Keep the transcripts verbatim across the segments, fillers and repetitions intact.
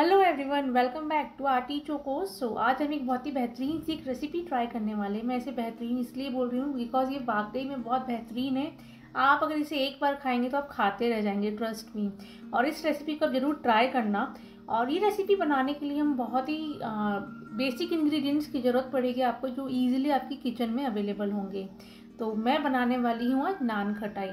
Hello everyone, welcome back to R T chocos. सो आज हम एक बहुत ही बेहतरीन सी एक रेसिपी ट्राई करने वाले हैं। मैं इसे बेहतरीन इसलिए बोल रही हूँ बिकॉज ये वाकई में बहुत बेहतरीन है। आप अगर इसे एक बार खाएंगे तो आप खाते रह जाएंगे, ट्रस्ट मी। और इस रेसिपी को आप ज़रूर ट्राई करना। और ये रेसिपी बनाने के लिए हम बहुत ही आ, बेसिक इन्ग्रीडियंट्स की ज़रूरत पड़ेगी आपको, जो ईजिली आपकी किचन में अवेलेबल होंगे। तो मैं बनाने वाली हूँ आज नान खटाई।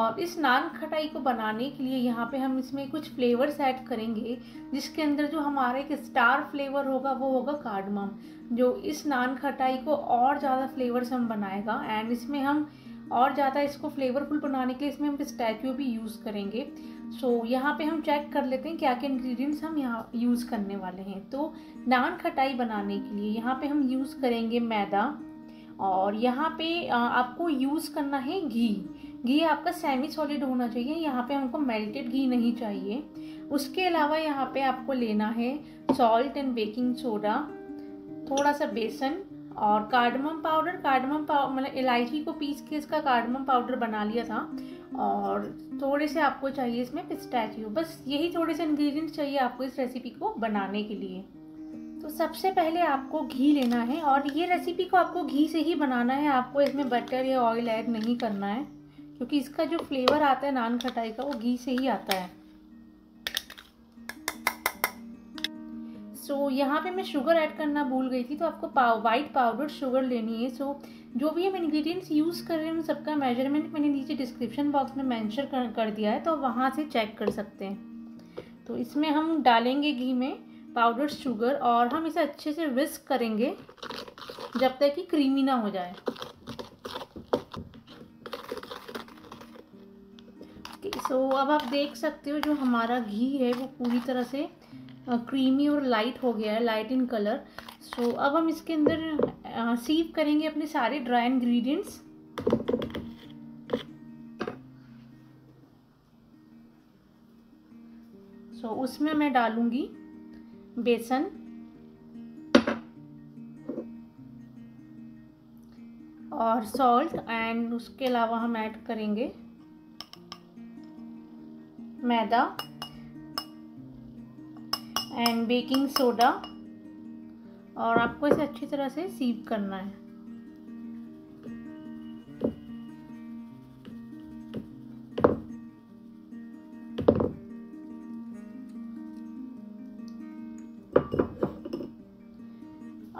और इस नान खटाई को बनाने के लिए यहाँ पे हम इसमें कुछ फ्लेवर्स ऐड करेंगे, जिसके अंदर जो हमारा एक स्टार फ्लेवर होगा वो होगा कार्डमम, जो इस नान खटाई को और ज़्यादा फ्लेवर्स हम बनाएगा। एंड इसमें हम और ज़्यादा इसको फ्लेवरफुल बनाने के लिए इसमें हम पिस्ताचियो भी यूज़ करेंगे। सो so, यहाँ पे हम चेक कर लेते हैं क्या क्या इंग्रेडिएंट्स हम यहाँ यूज़ करने वाले हैं। तो नान खटाई बनाने के लिए यहाँ पे हम यूज़ करेंगे मैदा, और यहाँ पे आपको यूज़ करना है घी। घी आपका सेमी सॉलिड होना चाहिए, यहाँ पे हमको मेल्टेड घी नहीं चाहिए। उसके अलावा यहाँ पे आपको लेना है सॉल्ट एंड बेकिंग सोडा, थोड़ा सा बेसन और कार्डमम पाउडर। कार्डमम पाउडर मतलब इलायची को पीस के इसका कार्डमम पाउडर बना लिया था। और थोड़े से आपको चाहिए इसमें पिस्ताचियो। बस यही थोड़े से इंग्रेडिएंट्स चाहिए आपको इस रेसिपी को बनाने के लिए। तो सबसे पहले आपको घी लेना है, और ये रेसिपी को आपको घी से ही बनाना है। आपको इसमें बटर या ऑयल ऐड नहीं करना है, क्योंकि इसका जो फ्लेवर आता है नान खटाई का वो घी से ही आता है। सो so, यहाँ पे मैं शुगर ऐड करना भूल गई थी, तो आपको पाव वाइट पाउडर शुगर लेनी है। सो so, जो भी हम इंग्रेडिएंट्स यूज़ कर रहे हैं उन सबका मेजरमेंट मैंने नीचे डिस्क्रिप्शन बॉक्स में मैंशन कर, कर दिया है, तो वहाँ से चेक कर सकते हैं। तो इसमें हम डालेंगे घी में पाउडर शुगर, और हम इसे अच्छे से विस्क करेंगे जब तक कि क्रीमी ना हो जाए। सो अब आप देख सकते हो जो हमारा घी है वो पूरी तरह से क्रीमी और लाइट हो गया है, लाइट इन कलर। सो अब हम इसके अंदर सीव करेंगे अपने सारे ड्राई इंग्रेडिएंट्स। सो उसमें मैं डालूँगी बेसन, और सॉल्ट, एंड उसके अलावा हम ऐड करेंगे मैदा एंड बेकिंग सोडा। और आपको इसे अच्छी तरह से सीव करना है।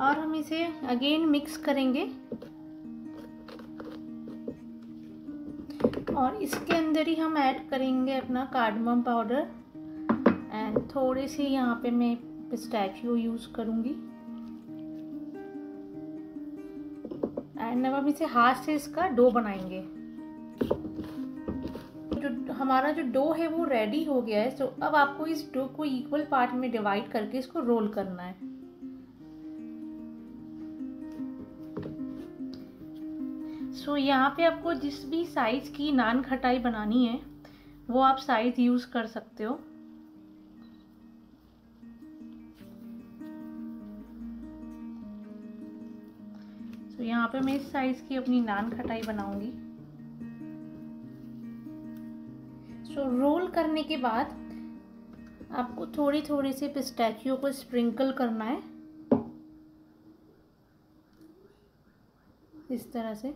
और हम इसे अगेन मिक्स करेंगे, और इसके अंदर ही हम ऐड करेंगे अपना कार्डमम पाउडर। एंड थोड़े से यहाँ पे मैं पिस्ताचियो यूज़ करूँगी। एंड अब हम इसे हाथ से इसका डो बनाएंगे। जो हमारा जो डो है वो रेडी हो गया है। सो तो अब आपको इस डो को इक्वल पार्ट में डिवाइड करके इसको रोल करना है। सो so, यहाँ पे आपको जिस भी साइज़ की नान खटाई बनानी है वो आप साइज़ यूज़ कर सकते हो। सो so, यहाँ पे मैं इस साइज़ की अपनी नान खटाई बनाऊंगी। सो so, रोल करने के बाद आपको थोड़ी थोड़ी से पिस्ताचियो को स्प्रिंकल करना है इस तरह से।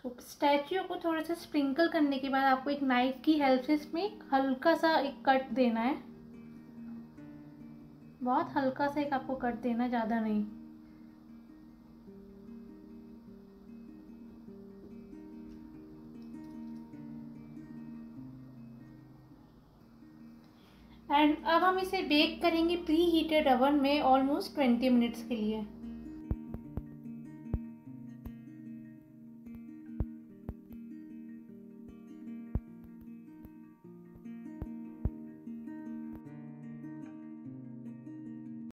सो पिस्ताचियो को थोड़ा सा स्प्रिंकल करने के बाद आपको एक नाइफ की हेल्प से इसमें एक हल्का सा एक कट देना है, बहुत हल्का सा एक आपको कट देना, ज़्यादा नहीं। एंड अब हम इसे बेक करेंगे प्री हीटेड ओवन में ऑलमोस्ट ट्वेंटी मिनट्स के लिए।